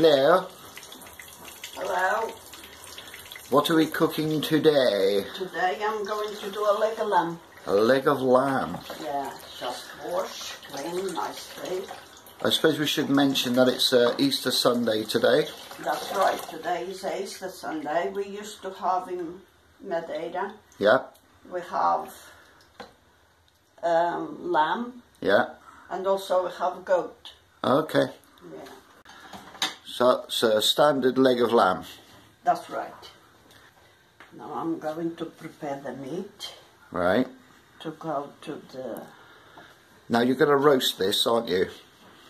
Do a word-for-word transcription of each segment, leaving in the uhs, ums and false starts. Hello. Hello. What are we cooking today? Today I'm going to do a leg of lamb. A leg of lamb? Yeah, just wash, clean, nicely. I suppose we should mention that it's uh, Easter Sunday today. That's right, today is Easter Sunday. We used to have in Madeira. Yeah. We have um, lamb. Yeah. And also we have goat. Okay. Yeah. So it's a standard leg of lamb. That's right. Now I'm going to prepare the meat. Right. To go to the... Now you're going to roast this, aren't you?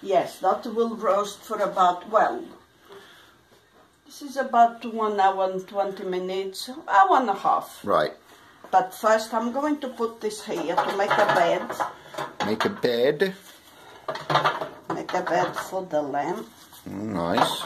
Yes, that will roast for about, well, this is about one hour and twenty minutes, hour and a half. Right. But first I'm going to put this here to make a bed. Make a bed. Make a bed for the lamb. Nice.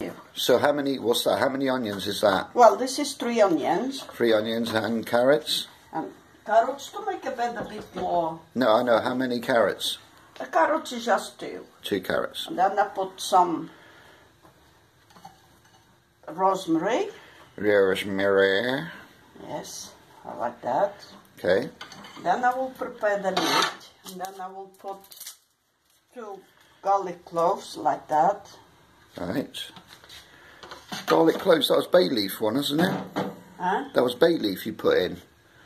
Yeah. So how many, what's that, how many onions is that? Well, this is three onions. Three onions and carrots? And carrots to make a bed a bit more. No, I know, how many carrots? The carrots is just two. Two carrots. And then I put some rosemary. Rosemary. Yes, I like that. Okay. Then I will prepare the meat. And then I will put two garlic cloves like that. Right. Garlic cloves, that was bay leaf one, isn't it? Huh? That was bay leaf you put in.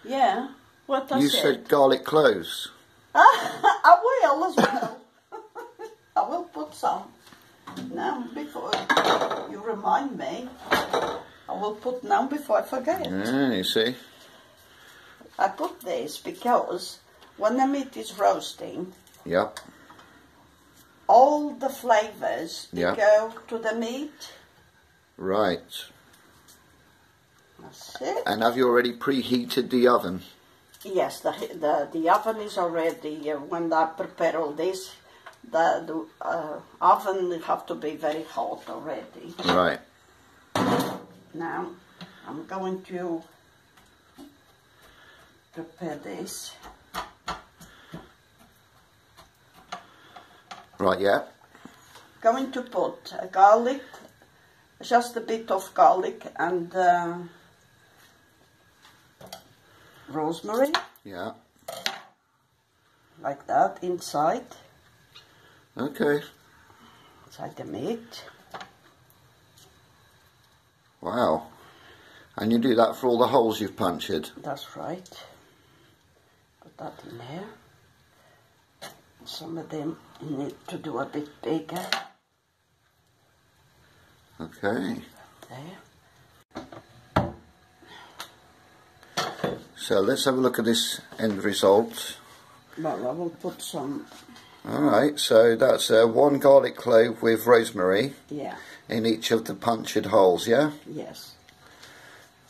Yeah. What I said. You said garlic cloves. I will as well. I will put some. Now, before you remind me, I will put now before I forget. Yeah, you see. I put this because when the meat is roasting, yep, all the flavours yep. go to the meat. Right. That's it. And have you already preheated the oven? Yes, the, the the oven is already, uh, when I prepare all this, the, the uh, oven have to be very hot already. Right. Now, I'm going to prepare this. Right, yeah. Going to put a garlic, just a bit of garlic and... Uh, rosemary. Yeah. Like that, inside. Okay. Inside the meat. Wow. And you do that for all the holes you've punctured. That's right. Put that in there. Some of them you need to do a bit bigger. Okay. There. So let's have a look at this end result. Well, I will put some. Alright, so that's uh, one garlic clove with rosemary. Yeah. In each of the punctured holes, yeah? Yes.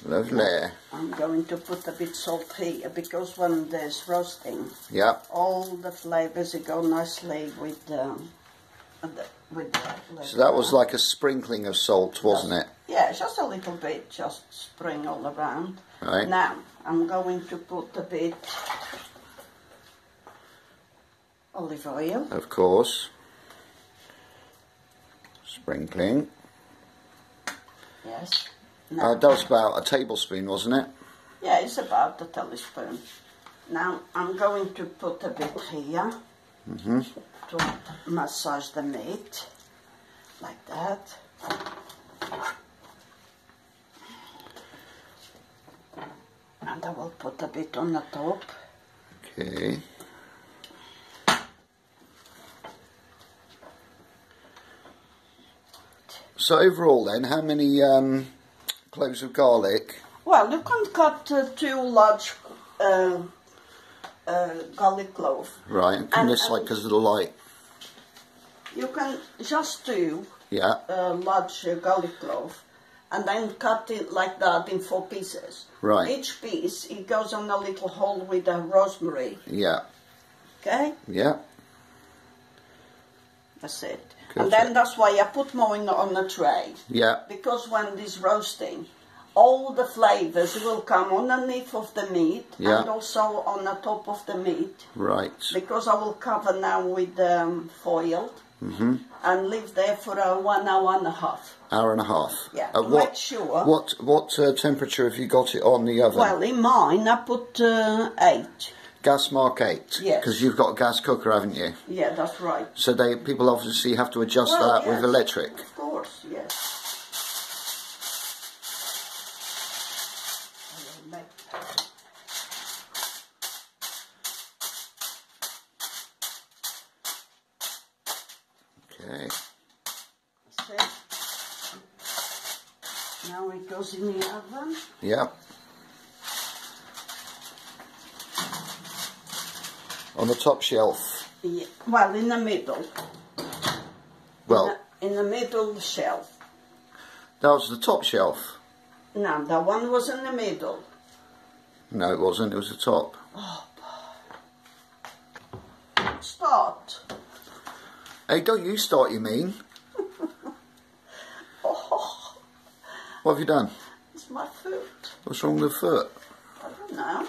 Lovely. Now, I'm going to put a bit salt here because when there's roasting, yeah, all the flavours go nicely with the... the with the so that was like a sprinkling of salt, wasn't yes. it? Yeah, just a little bit, just spring all around. Right. Now, I'm going to put a bit olive oil. Of course. Sprinkling. Yes. Now, uh, that was about a tablespoon, wasn't it? Yeah, it's about a tablespoon. Now, I'm going to put a bit here mm-hmm. to massage the meat, like that. And I will put a bit on the top. Okay. So overall then, how many um, cloves of garlic? Well, you can cut uh, two large uh, uh, garlic cloves. Right, and, and this like because of the light? You can just do yeah. a large uh, garlic clove. And then cut it like that in four pieces. Right. Each piece, it goes on a little hole with a rosemary. Yeah. Okay? Yeah. That's it. Good and then it. That's why I put more in, on a tray. Yeah. Because when it's roasting, all the flavours will come underneath of the meat yeah. and also on the top of the meat. Right. Because I will cover now with um, foil. Mm-hmm. and lived there for uh, one hour and a half. Hour and a half. Yeah, uh, what, quite sure. What, what uh, temperature have you got it on the oven? Well, in mine I put uh, eight. Gas mark eight? Yes. Because you've got a gas cooker, haven't you? Yeah, that's right. So they people obviously have to adjust well, that yes, with electric? Of course, yes. Okay. Now it goes in the oven. Yep. On the top shelf. Yeah. Well, in the middle. Well. In the, in the middle shelf. That was the top shelf. No, that one was in the middle. No, it wasn't. It was the top. Oh, start. Hey, don't you start, you mean? Oh. What have you done? It's my foot. What's wrong with the foot? I don't know.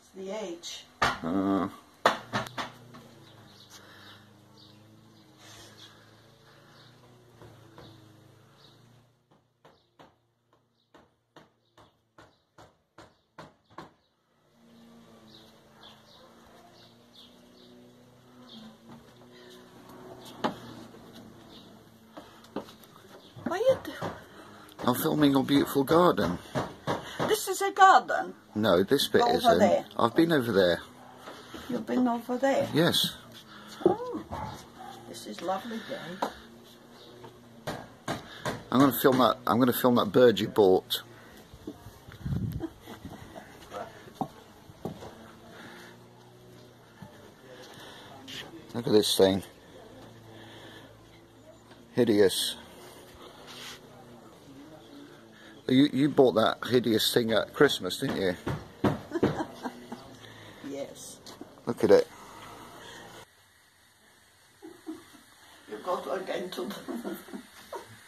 It's the age. Uh. What are you doing? I'm filming your beautiful garden. This is a garden? No, this bit over isn't. There. I've been over there. You've been over there? Yes. Oh, this is lovely day. I'm going to film that. I'm going to film that bird you bought. Look at this thing. Hideous. You, you bought that hideous thing at Christmas, didn't you? Yes. Look at it. You've got to again to...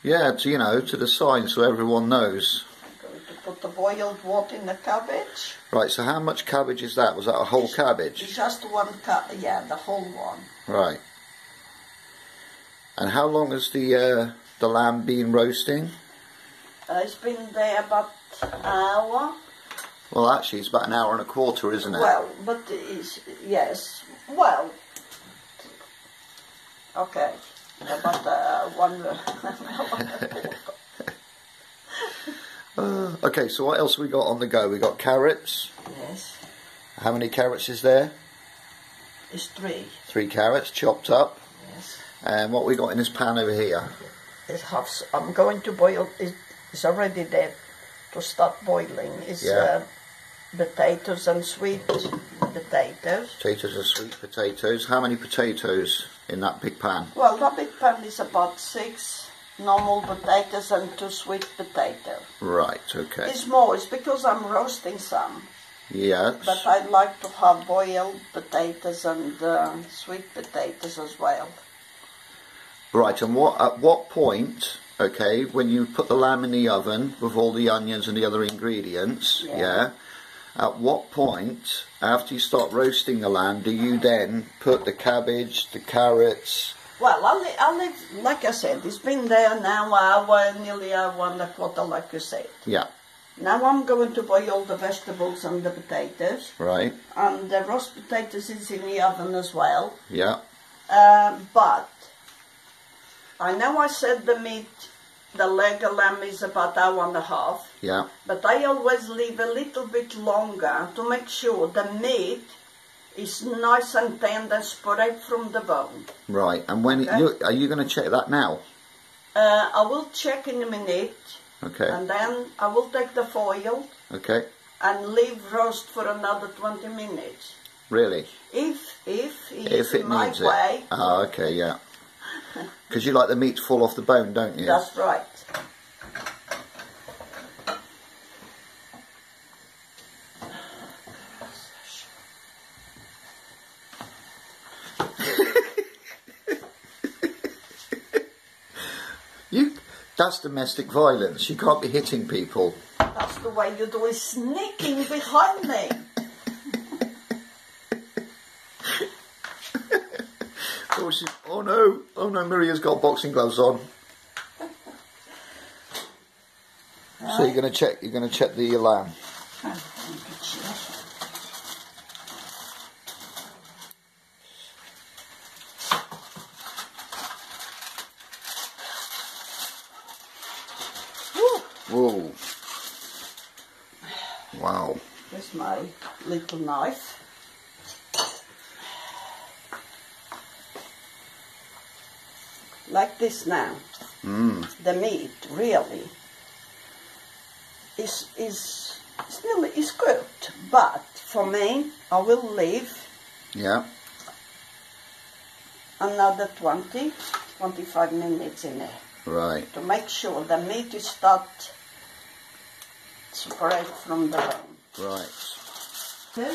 yeah, to, you know, to the sign so everyone knows. I'm going to put the boiled water in the cabbage. Right, so how much cabbage is that? Was that a whole it's, cabbage? It's just one cabbage, yeah, the whole one. Right. And how long has the, uh, the lamb been roasting? Uh, it's been there about an hour. Well, actually, it's about an hour and a quarter, isn't it? Well, but it's, yes. Well, okay. About uh, one hour. uh, okay, so what else have we got on the go? We got carrots. Yes. How many carrots is there? It's three. Three carrots, chopped up. Yes. And what we got in this pan over here? It's half. I'm going to boil it. It's already there to start boiling. It's yeah. uh, potatoes and sweet potatoes. Potatoes and sweet potatoes. How many potatoes in that big pan? Well, that big pan is about six normal potatoes and two sweet potatoes. Right, okay. It's more, it's because I'm roasting some. Yes. But I'd like to have boiled potatoes and uh, sweet potatoes as well. Right, and what at what point... Okay, when you put the lamb in the oven with all the onions and the other ingredients, yeah. yeah, at what point, after you start roasting the lamb, do you then put the cabbage, the carrots? Well, I'll leave, I'll leave, like I said, it's been there now, hour, nearly hour and a quarter, like you said. Yeah. Now I'm going to boil all the vegetables and the potatoes. Right. And the roast potatoes is in the oven as well. Yeah. Uh, but... I know I said the meat, the leg of lamb is about an hour and a half. Yeah. But I always leave a little bit longer to make sure the meat is nice and tender, straight from the bone. Right. And when okay. you, are you going to check that now? Uh, I will check in a minute. Okay. And then I will take the foil. Okay. And leave roast for another twenty minutes. Really? If if if it my needs way. It. Oh, okay, yeah. Because you like the meat to fall off the bone, don't you? That's right. you, that's domestic violence. You can't be hitting people. That's the way you do it, sneaking behind me. so she... Oh no! Oh no, Maria's got boxing gloves on. Right. So you're going to check, you're going to check the lamb. Whoa. Wow. There's my little knife. Like this now. Mm. The meat really is is still is good, but for me I will leave yeah another twenty, twenty-five minutes in there. Right. To make sure the meat is not separate from the bone. Right. Okay.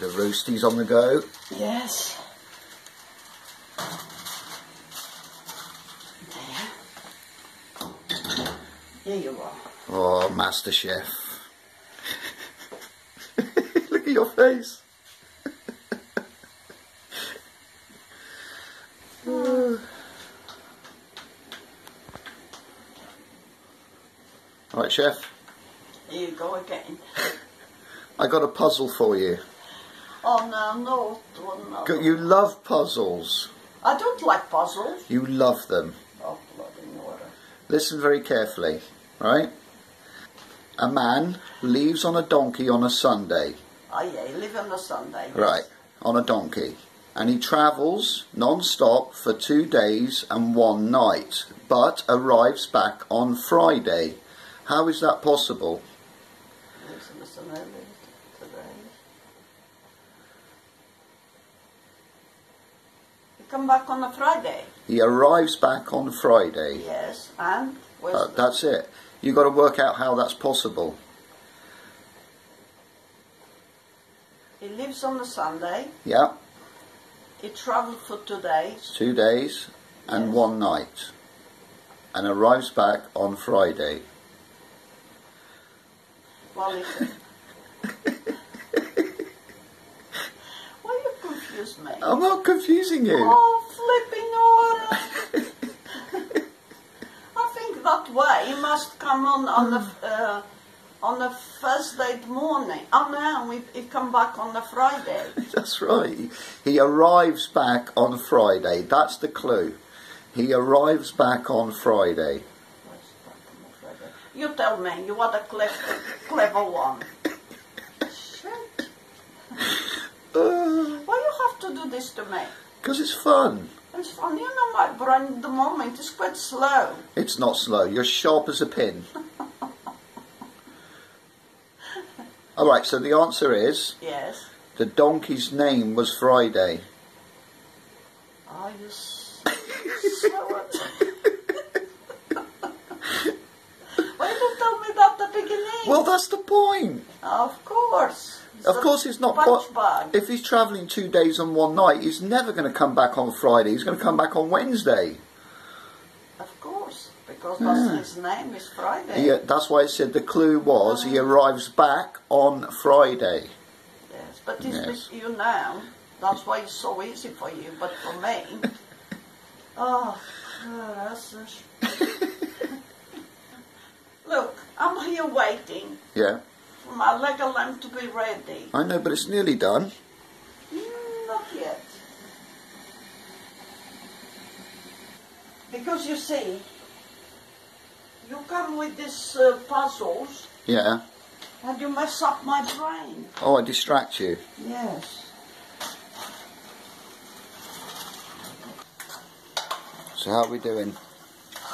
The roasties on the go. Yes. There you are. Oh, Master Chef. Look at your face. Mm. All right, Chef. Here you go again. I got a puzzle for you. Oh, no, no. Oh, no. You love puzzles. I don't like puzzles. You love them. Oh, bloody water. Listen very carefully. Right? A man leaves on a donkey on a Sunday. Oh yeah, he lives on a Sunday. Yes. Right, on a donkey. And he travels non-stop for two days and one night, but arrives back on Friday. How is that possible? He comes back on a Friday. He arrives back on Friday. Yes, and? Uh, that's it. You've got to work out how that's possible. He lives on a Sunday. Yeah. He travelled for two days. Two days and yes. one night. And arrives back on Friday. Well, he... Why you confuse me? I'm not confusing you. Oh, flipping order. That way, he must come on on the uh, on the Thursday morning. Oh no, he, he come back on the Friday. That's right. He arrives back on Friday. That's the clue. He arrives back on Friday. You tell me. You are the clever, clever one. Shit. uh, Why you have to do this to me? Because it's fun. It's fun, you know my brain at the moment is quite slow. It's not slow, you're sharp as a pin. Alright, so the answer is... Yes. The donkey's name was Friday. Oh, you're so... Why did you tell me that at the beginning? Well, that's the point. Of course. Of course it's not... If he's travelling two days and one night, he's never going to come back on Friday. He's going to come back on Wednesday. Of course, because yeah. his name is Friday. Yeah, that's why I said the clue was he arrives back on Friday. Yes, but it's yes. with you now. That's why it's so easy for you, but for me... oh, that's... Look, I'm here waiting. Yeah. My leg lamb to be ready. I know, but it's nearly done. Mm, not yet. Because you see, you come with these uh, puzzles. Yeah. And you mess up my brain. Oh, I distract you. Yes. So how are we doing?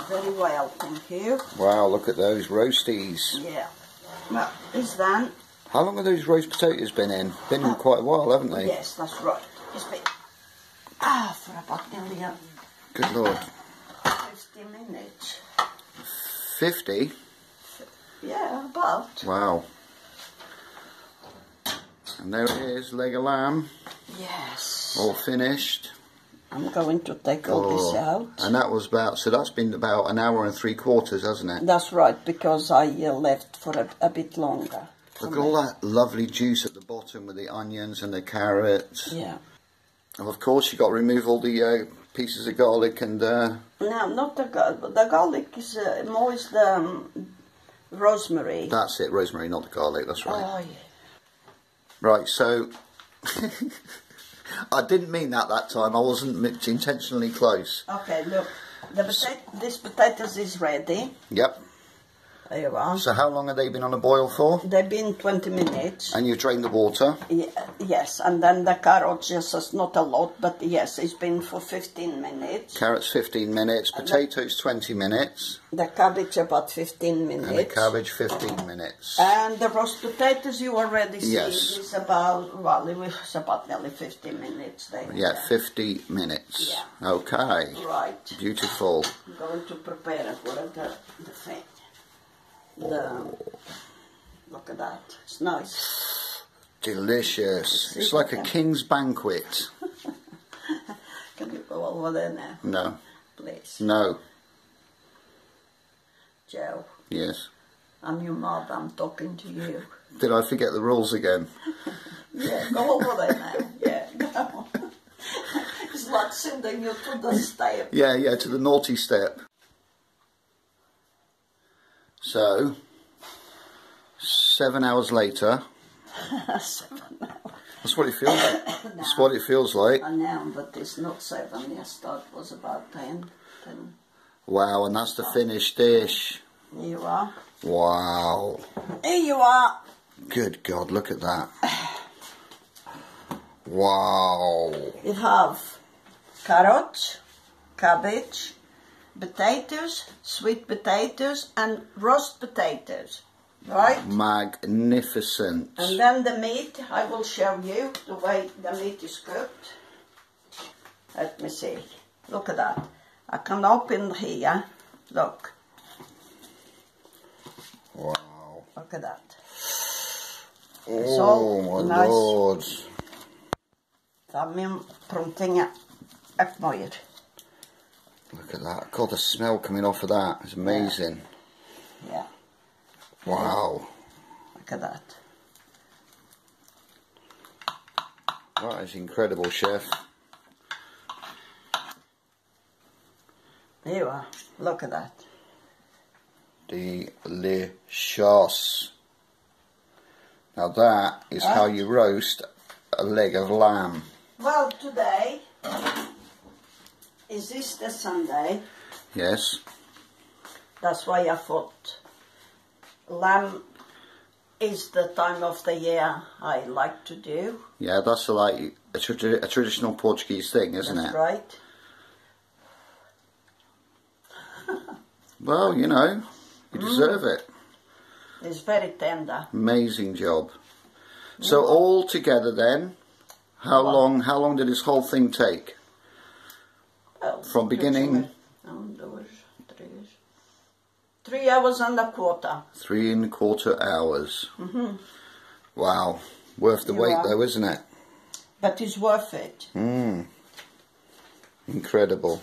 Very well, thank you. Wow, look at those roasties. Yeah. Well, it's done. How long have those roast potatoes been in? Been in quite a while, haven't they? Yes, that's right. It's been... Ah, for about nearly... Um, Good Lord. fifty minutes. fifty? Yeah, about. Wow. And there it is, leg of lamb. Yes. All finished. I'm going to take all oh, this out. And that was about, so that's been about an hour and three quarters, hasn't it? That's right, because I uh, left for a, a bit longer. Look at all that lovely juice at the bottom with the onions and the carrots. Yeah. And of course you got to remove all the uh, pieces of garlic and... Uh, no, not the garlic. The garlic is uh, more is the um, rosemary. That's it, rosemary, not the garlic, that's right. Oh, yeah. Right, so... I didn't mean that that time, I wasn't intentionally close. Okay, look, the pota this potatoes is ready. Yep. There you are. So how long have they been on a boil for? They've been twenty minutes. And you drained the water? Yeah, yes, and then the carrots, yes, it's not a lot, but yes, it's been for fifteen minutes. Carrots fifteen minutes, potatoes the, twenty minutes. The cabbage about fifteen minutes. And the cabbage fifteen minutes. And the roast potatoes you already see, yes. It's about, well, it's about nearly fifty minutes there. Yeah, fifty minutes. Yeah. Okay. Right. Beautiful. I'm going to prepare it for the, the thing. The, look at that, it's nice. Delicious. It's like a king's banquet. Can you go over there now? No. Please. No. Joe. Yes. I'm your mother, I'm talking to you. Did I forget the rules again? Yeah, go over there now. Yeah, go. It's like sending you to the step. Yeah, yeah, to the naughty step. So, seven hours later, seven hours. That's what it feels like. No, that's what it feels like. I know, but it's not seven, yes, that was about ten. ten. Wow, and that's the finished dish. Here you are. Wow. Here you are. Good God, look at that. Wow. You have carrots, cabbage, potatoes, sweet potatoes and roast potatoes, right? Magnificent. And then the meat, I will show you the way the meat is cooked. Let me see, look at that. I can open here, look. Wow. Look at that. Oh my nice. Lord. Look at that. God, the smell coming off of that is amazing. Yeah. Yeah. Wow. Look at that. That is incredible, Chef. There you are. Look at that. Delicious. Now that is right. How you roast a leg of lamb. Well, today... Is this the Sunday? Yes. That's why I thought lamb is the time of the year I like to do. Yeah, that's like a, tra a traditional Portuguese thing, isn't that's it? That's right. Well, you know, you deserve mm. it. It's very tender. Amazing job. Mm. So all together then, how well, long? How long did this whole thing take? Well, from beginning, three hours and a quarter. Three and a quarter hours. Mm-hmm. Wow, worth the you wait are. Though, isn't it? But it's worth it. Mm. Incredible.